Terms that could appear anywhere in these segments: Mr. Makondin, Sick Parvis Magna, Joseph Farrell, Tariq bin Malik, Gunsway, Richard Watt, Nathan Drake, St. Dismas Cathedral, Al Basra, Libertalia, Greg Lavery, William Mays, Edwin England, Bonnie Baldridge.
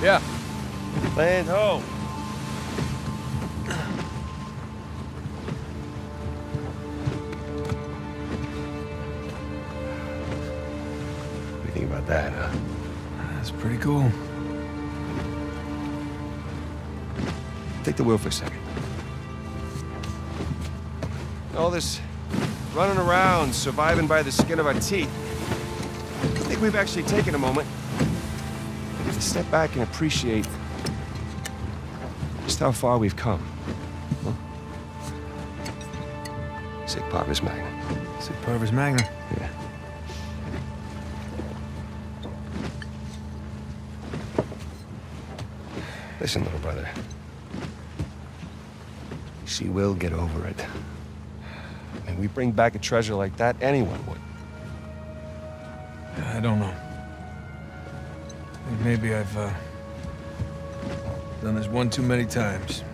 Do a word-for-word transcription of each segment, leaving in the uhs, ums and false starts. Yeah. Land ho! What do you think about that, huh? That's pretty cool. Take the wheel for a second. All this running around, surviving by the skin of our teeth. I think we've actually taken a moment to step back and appreciate just how far we've come. Huh? Sick Parvis Magna. Sick Parvis Magna? Yeah. Listen, little brother. She will get over it. I mean, we bring back a treasure like that, anyone would. I don't know. Maybe I've uh, done this one too many times.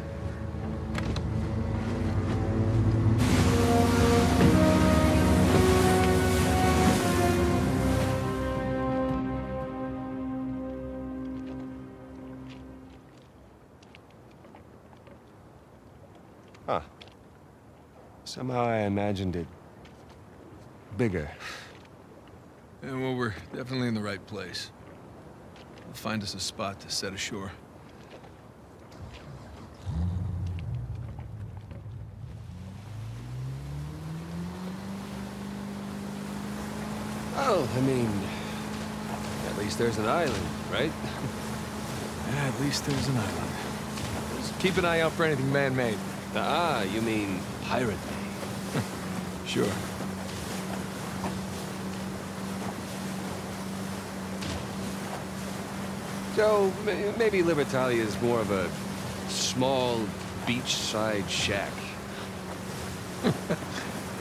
Huh. Somehow I imagined it bigger. Yeah, well, we're definitely in the right place. We'll find us a spot to set ashore. Well, I mean, at least there's an island, right? Yeah, at least there's an island. Just keep an eye out for anything man-made. Ah, you mean pirate-made? Sure. So, maybe Libertalia is more of a small beachside shack.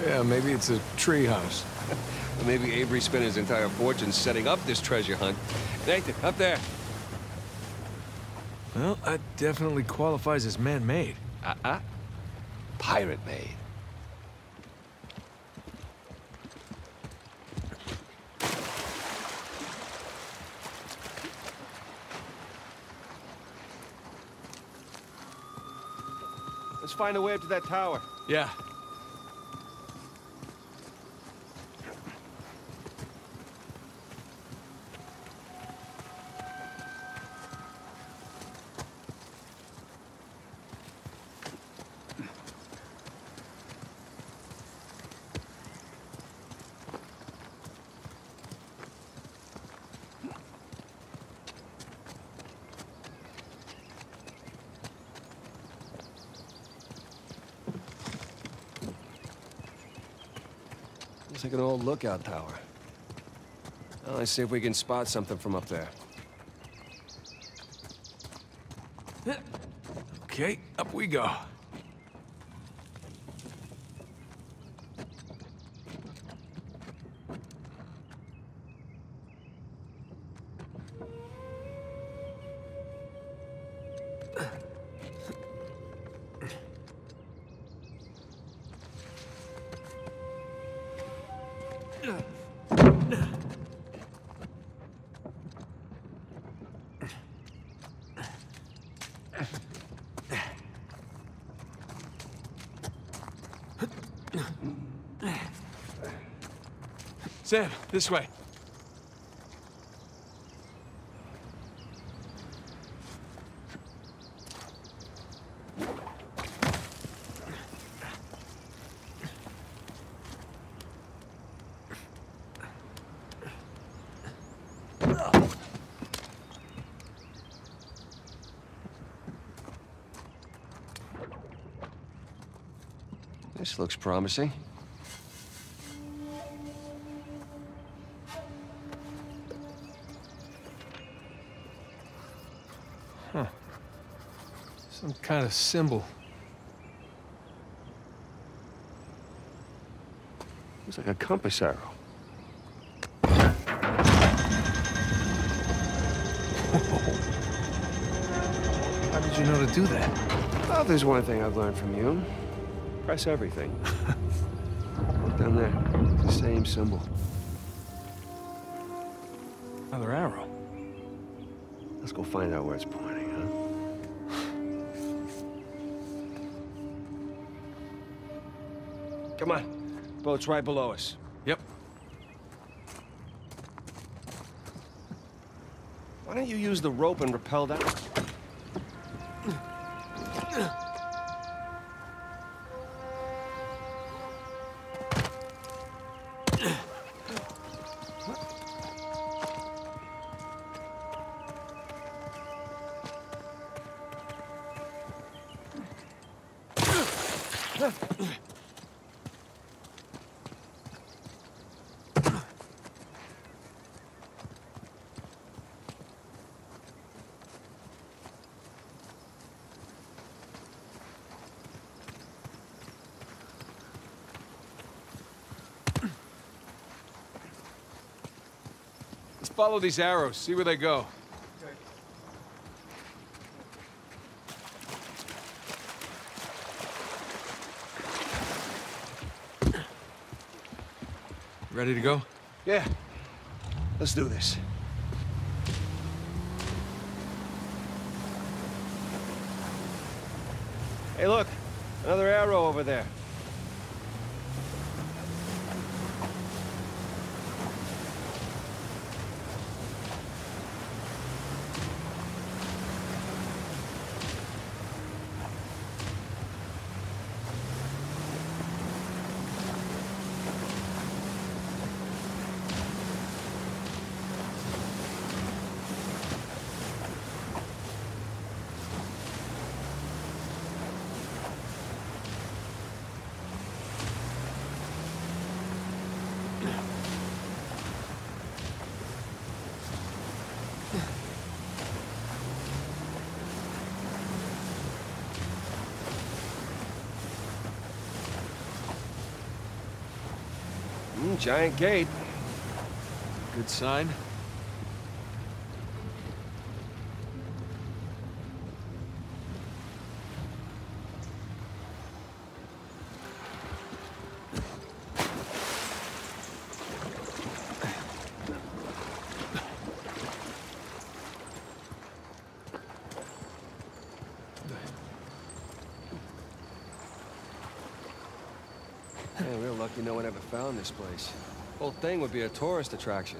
Yeah, maybe it's a tree house. Maybe Avery spent his entire fortune setting up this treasure hunt. Nathan, up there. Well, that definitely qualifies as man-made. Uh-uh. Pirate-made. Find a way up to that tower. Yeah. Looks like an old lookout tower. Well, let's see if we can spot something from up there. Okay, up we go. Sam, this way. This looks promising. Some kind of symbol. Looks like a compass arrow. Whoa. How did you know to do that? Well, there's one thing I've learned from you. Press everything. Look down there. It's the same symbol. Another arrow. Let's go find out where it's pointing, huh? Come on. Boat's right below us. Yep. Why don't you use the rope and rappel down? Follow these arrows, see where they go. Okay. Ready to go? Yeah. Let's do this. Hey, look. Another arrow over there. Giant gate. Good sign. Found this place. Whole thing would be a tourist attraction.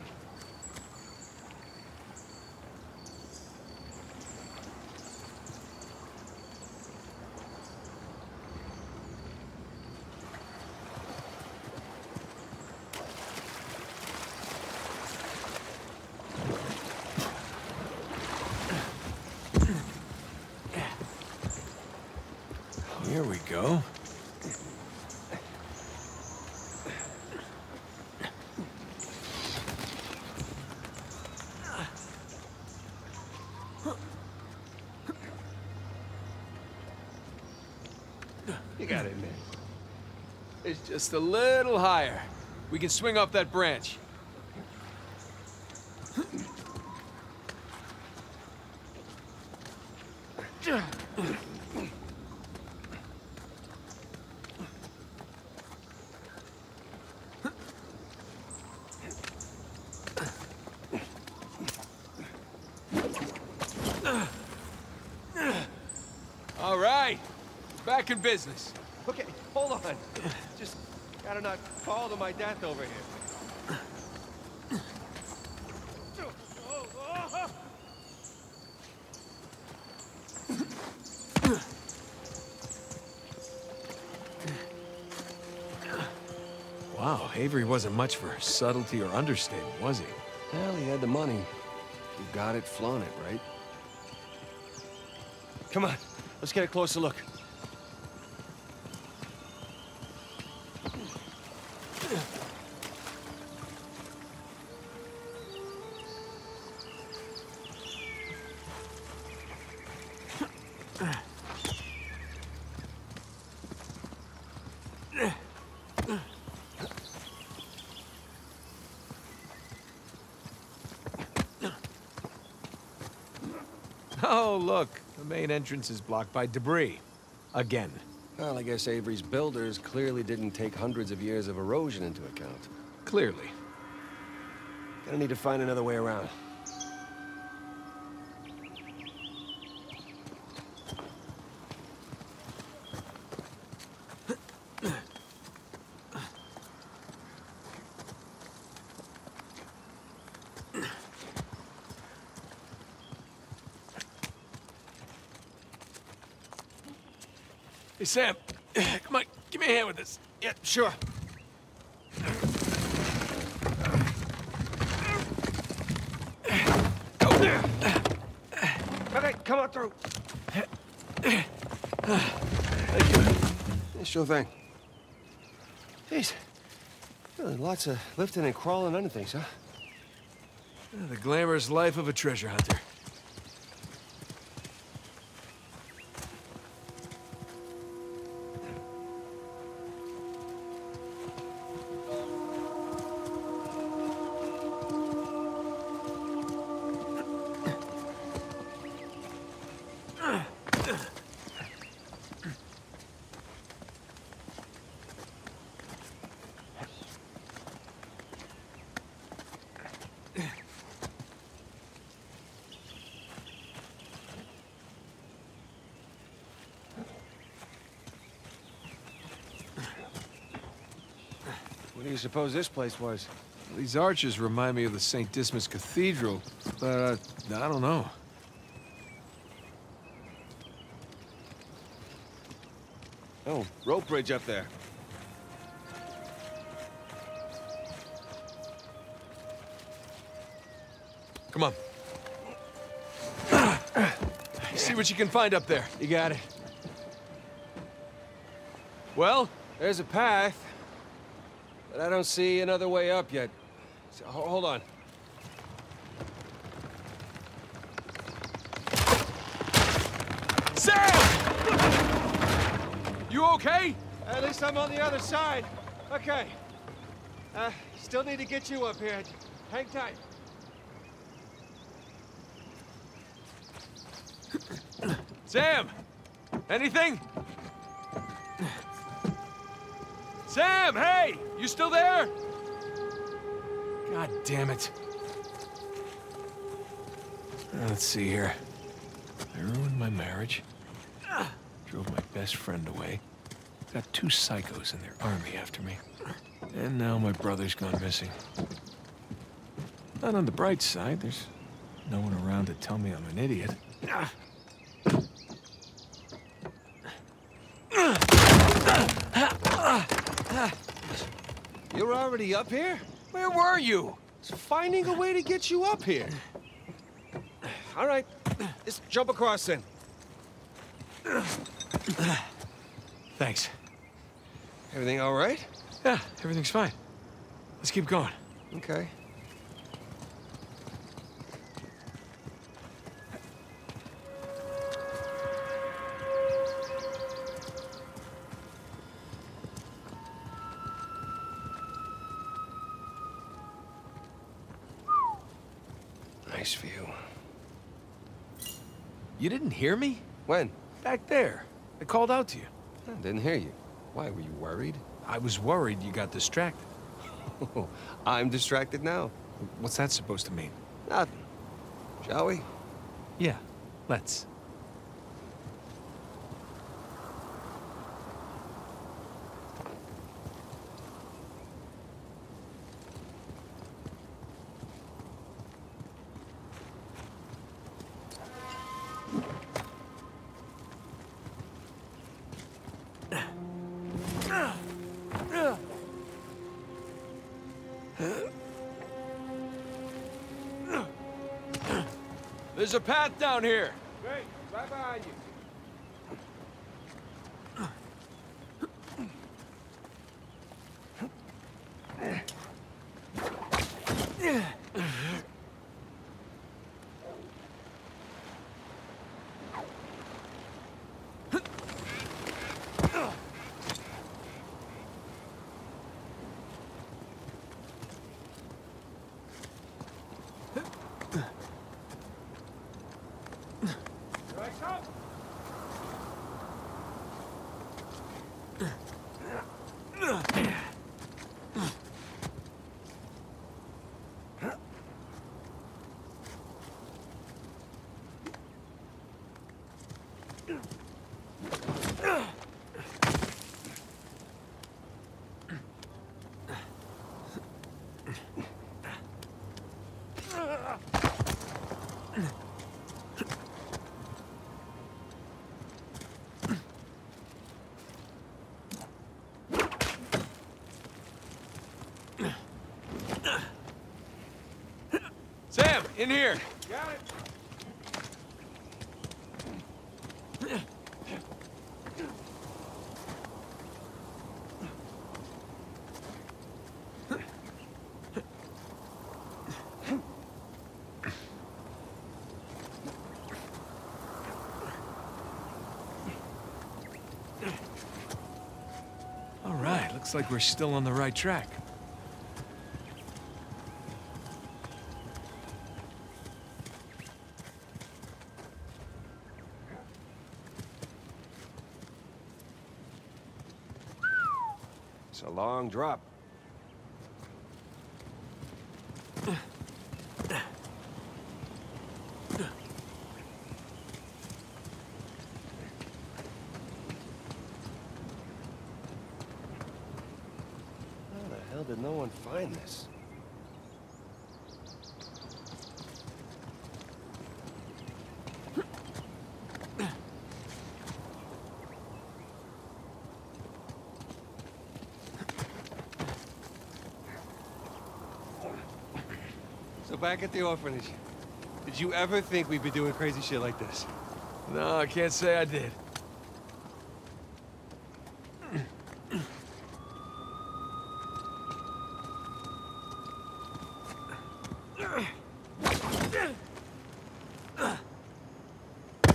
Here we go. Just a little higher. We can swing off that branch. All right, back in business. Okay, hold on. Just gotta not fall to my death over here. Wow, Avery wasn't much for subtlety or understatement, was he? Well, he had the money. You got it, flown it, right? Come on, let's get a closer look. Oh, look. The main entrance is blocked by debris. Again. Well, I guess Avery's builders clearly didn't take hundreds of years of erosion into account. Clearly. Gonna need to find another way around. Hey, Sam, come on, give me a hand with this. Yeah, sure. Okay, come on through. Thank you. Sure thing. Jeez. Really, lots of lifting and crawling under things, huh? The glamorous life of a treasure hunter. I suppose this place was. Well, these arches remind me of the Saint Dismas Cathedral, but uh, I don't know. Oh, rope bridge up there. Come on. See what you can find up there. You got it. Well, there's a path. But I don't see another way up yet. So, hold on. Sam! You okay? At least I'm on the other side. Okay. Uh, still need to get you up here. Hang tight. Sam! Anything? Sam, hey! You still there? God damn it. Let's see here. I ruined my marriage. Drove my best friend away. Got two psychos in their army after me. And now my brother's gone missing. Not on the bright side. There's no one around to tell me I'm an idiot. You're already up here? Where were you? It's finding a way to get you up here. All right, let's jump across then. Thanks. Everything all right? Yeah, everything's fine. Let's keep going. Okay. You didn't hear me? When? Back there. I called out to you. I didn't hear you. Why, were you worried? I was worried you got distracted. I'm distracted now. What's that supposed to mean? Nothing. Shall we? Yeah, let's. There's a path down here. Great, right behind you. In here. Got it. All right, looks like we're still on the right track. A long drop. How the hell did no one find this? Back at the orphanage. Did you ever think we'd be doing crazy shit like this? No, I can't say I did.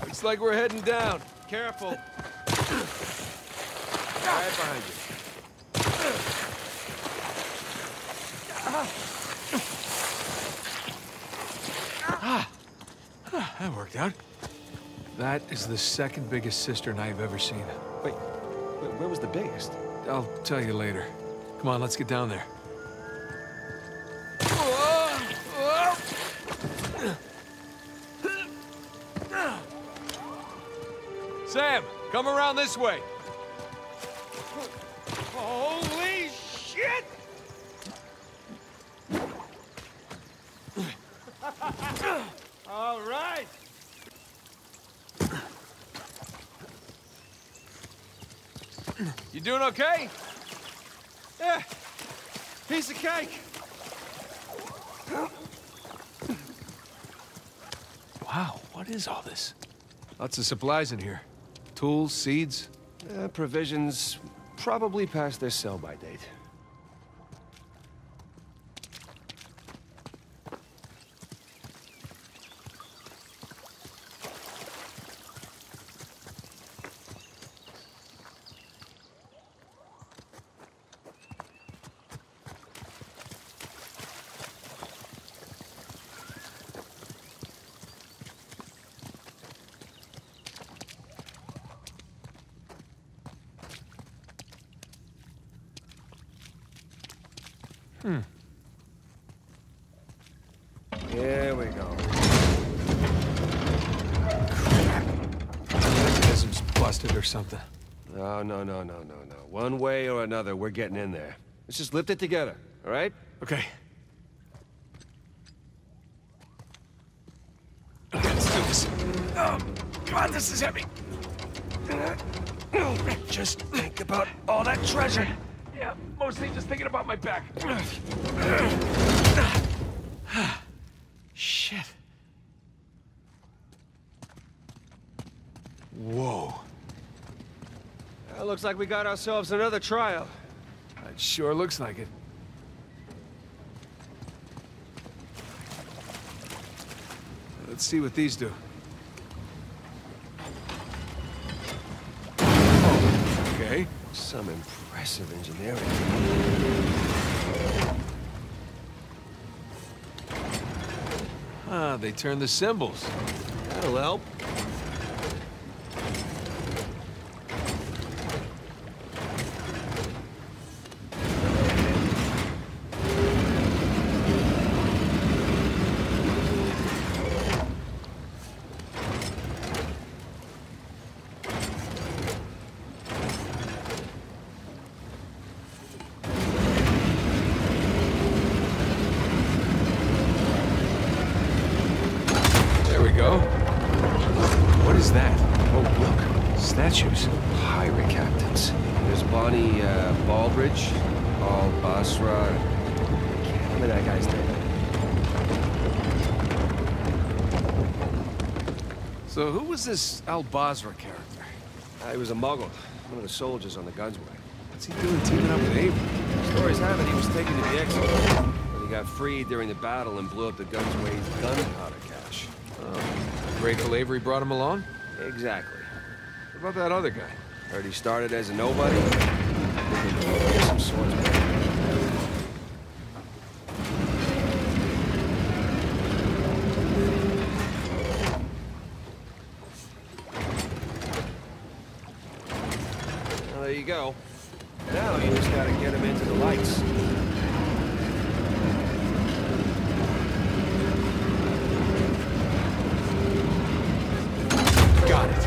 Looks like we're heading down. Careful. Right behind you. That worked out. That is the second biggest cistern I've ever seen. Wait, where was the biggest? I'll tell you later. Come on, let's get down there. Sam, come around this way. Holy shit! All right. You doing okay? Yeah. Piece of cake. Wow, what is all this? Lots of supplies in here. Tools, seeds. Uh, provisions probably past their sell-by date. Hmm. Here we go. Crap. The mechanism's busted or something. No, no, no, no, no, no. One way or another, we're getting in there. Let's just lift it together, all right? Okay. Let's do this. Oh, come on, this is heavy. Just think about all that treasure. Yeah, mostly just thinking about my back. Shit. Whoa. That looks like we got ourselves another trial. It sure looks like it. Let's see what these do. Oh, okay. Some impressive. Impressive engineering. Ah, they turned the symbols. That'll help. Bonnie uh, Baldridge, Al Basra. I can't remember that guy's name. So who was this Al Basra character? Uh, he was a muggle, one of the soldiers on the gunsway. What's he doing teaming up with Avery? Stories have it he was taken to the exit, but he got freed during the battle and blew up the gunsway's gunpowder cache. Oh. Greg Lavery brought him along? Exactly. What about that other guy? Heard he started as a nobody? Some swordsman. Well, there you go. Now you just gotta get him into the lights. Got it.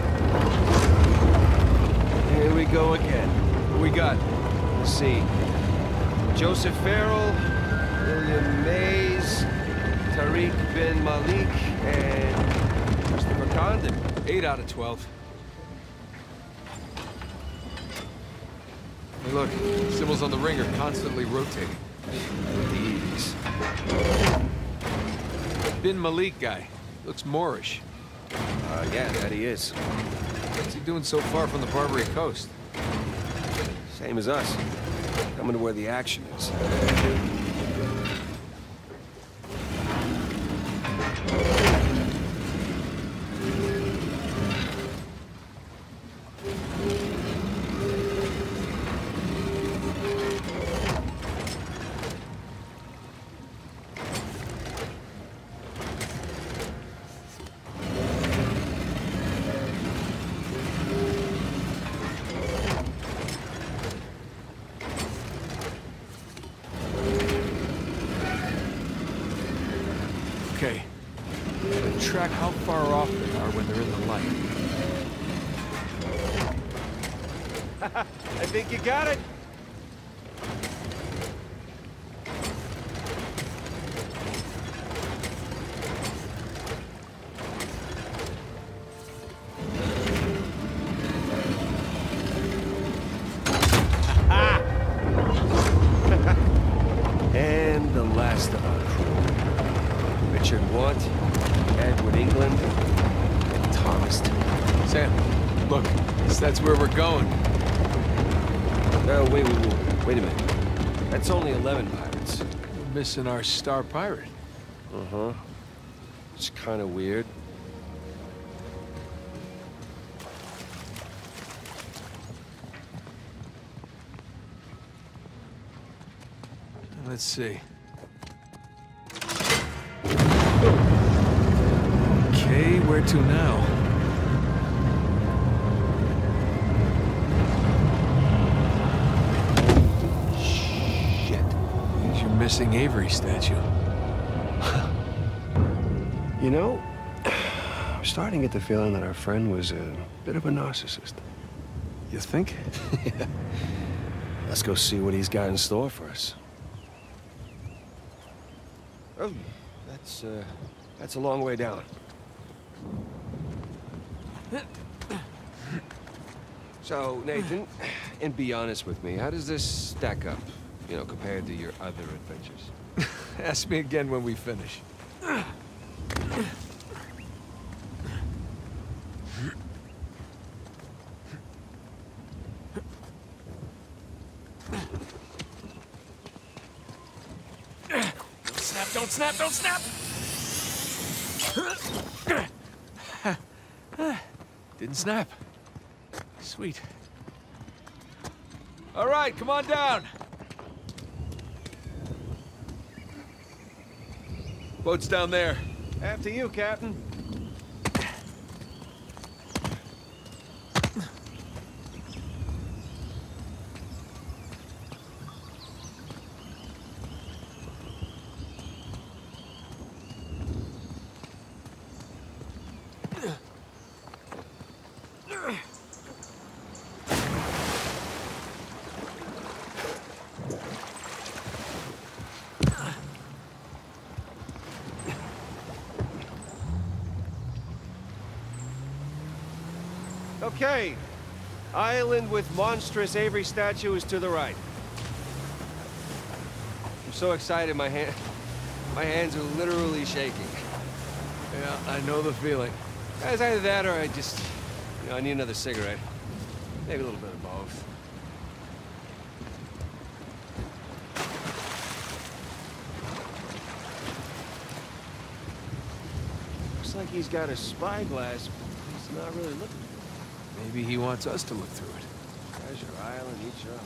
Here we go again. What we got? Let's see. Joseph Farrell, William Mays, Tariq bin Malik, and Mister Makondin. eight out of twelve. Hey, look. Symbols on the ring are constantly rotating. These. Bin Malik guy. Looks Moorish. Uh, yeah, that he is. What's he doing so far from the Barbary coast? Same as us. Coming to where the action is. Okay. Track how far off they are when they're in the light. I think you got it. And the last of our crew. Richard Watt, Edwin England, and Thomas. Sam, look, that's where we're going. No, wait, wait, wait, wait a minute. That's only eleven pirates. We're missing our star pirate. Uh-huh. It's kind of weird. Let's see. Okay, where to now? Shit. There's your missing Avery statue. You know, I'm starting to get the feeling that our friend was a bit of a narcissist. You think? Yeah. Let's go see what he's got in store for us. Oh, that's, uh, that's a long way down. So, Nathan, and be honest with me, how does this stack up, you know, compared to your other adventures? Ask me again when we finish. Snap, don't snap, don't snap! Didn't snap. Sweet. All right, come on down. Boat's down there. After you, Captain. Okay. Island with monstrous Avery statue is to the right. I'm so excited, my hand, my hands are literally shaking. Yeah, I know the feeling. It's either that or I just, you know, I need another cigarette. Maybe a little bit of both. Looks like he's got a spyglass, but he's not really looking through it. Maybe he wants us to look through it. Treasure Island, eat your eye.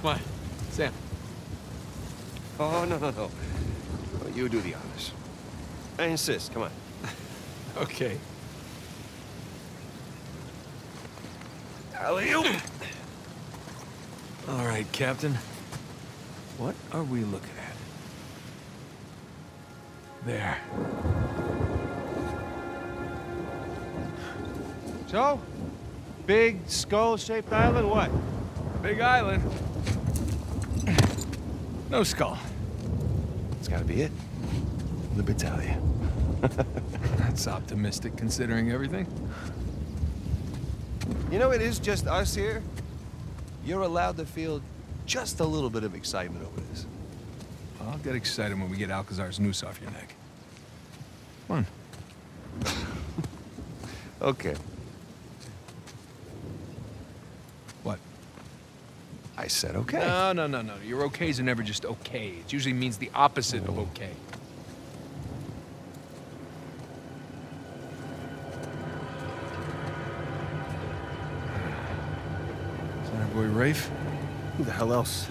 Come on, Sam. Oh, no, no, no. Well, you do the honors. I insist, come on. Okay. Alley-oop! All right, Captain. What are we looking at? There. So? Big skull-shaped island, what? Big island. No skull. It's gotta be it. Libertalia. That's optimistic, considering everything. You know, it is just us here. You're allowed to feel just a little bit of excitement over this. Well, I'll get excited when we get Alcazar's noose off your neck. Come on. Okay. I said okay. No, no, no, no. Your okays are never just okay. It usually means the opposite of okay. Is that our boy Rafe? Who the hell else?